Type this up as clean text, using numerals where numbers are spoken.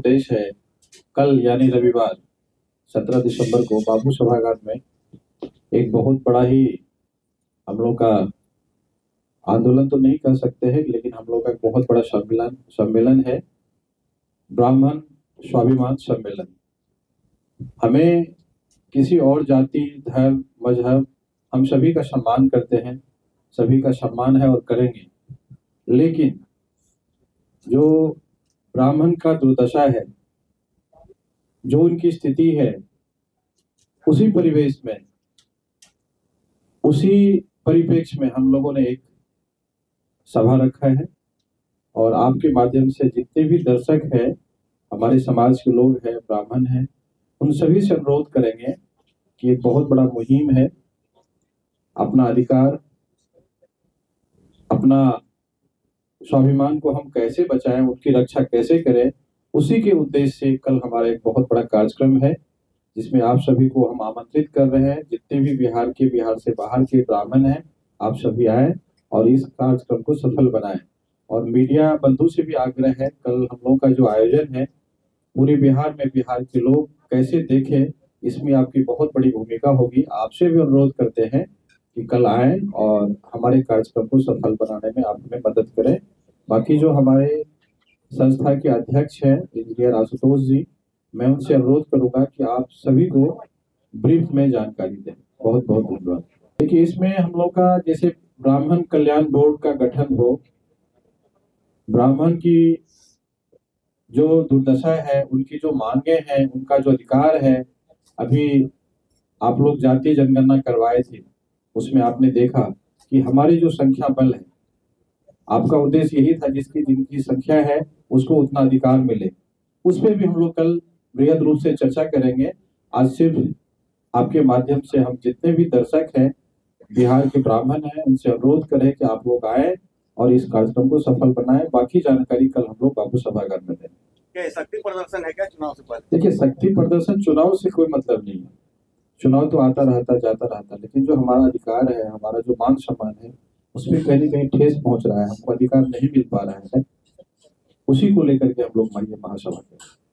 उपदेश है। कल यानी रविवार 17 दिसंबर को बापू सभागार में एक बहुत बड़ा ही हम लोग का आंदोलन तो नहीं कर सकते हैं, लेकिन हम लोग का एक बहुत बड़ा सम्मेलन है, ब्राह्मण स्वाभिमान सम्मेलन। हमें किसी और जाति, धर्म, मजहब, हम सभी का सम्मान करते हैं, सभी का सम्मान है और करेंगे, लेकिन जो ब्राह्मण का दुर्दशा है, जो उनकी स्थिति है, उसी परिवेश में, उसी परिप्रेक्ष्य में हम लोगों ने एक सभा रखा है। और आपके माध्यम से जितने भी दर्शक हैं, हमारे समाज के लोग हैं, ब्राह्मण हैं, उन सभी से अनुरोध करेंगे कि एक बहुत बड़ा मुहिम है, अपना अधिकार, अपना स्वाभिमान को हम कैसे बचाएं, उनकी रक्षा कैसे करें, उसी के उद्देश्य से कल हमारा एक बहुत बड़ा कार्यक्रम है, जिसमें आप सभी को हम आमंत्रित कर रहे हैं। जितने भी बिहार से बाहर के ब्राह्मण हैं, आप सभी आए और इस कार्यक्रम को सफल बनाएं। और मीडिया बंधु से भी आग्रह है, कल हम लोगों का जो आयोजन है पूरे बिहार में बिहार के लोग कैसे देखें, इसमें आपकी बहुत बड़ी भूमिका होगी। आपसे भी अनुरोध करते हैं कि कल आए और हमारे कार्यक्रम को सफल बनाने में आप हमें मदद करें। बाकी जो हमारे संस्था के अध्यक्ष हैं इंजीनियर आशुतोष जी, मैं उनसे अनुरोध करूंगा कि आप सभी को ब्रीफ में जानकारी दें। बहुत बहुत धन्यवाद। देखिए, इसमें हम लोग का जैसे ब्राह्मण कल्याण बोर्ड का गठन हो, ब्राह्मण की जो दुर्दशा है, उनकी जो मांगे हैं, उनका जो अधिकार है, अभी आप लोग जातीय जनगणना करवाए थे, उसमें आपने देखा कि हमारी जो संख्या बल है, आपका उद्देश्य यही था जिसकी जिनकी संख्या है उसको उतना अधिकार मिले, उस पर भी हम लोग कल बृहद रूप से चर्चा करेंगे। आज सिर्फ आपके माध्यम से हम जितने भी दर्शक हैं, बिहार के ब्राह्मण हैं, उनसे अनुरोध करें कि आप लोग आए और इस कार्यक्रम को सफल बनाएं। बाकी जानकारी कल हम लोग बापू सभागार में देंगे। शक्ति प्रदर्शन है क्या चुनाव से पहले? देखिए, शक्ति प्रदर्शन चुनाव से कोई मतलब नहीं है, चुनाव तो आता रहता जाता रहता, लेकिन जो हमारा अधिकार है, हमारा जो मान सम्मान है, उसमें कहीं ना कहीं ठेस पहुंच रहा है, हमको अधिकार नहीं मिल पा रहा है। उसी को लेकर के हम लोग माननीय महासभा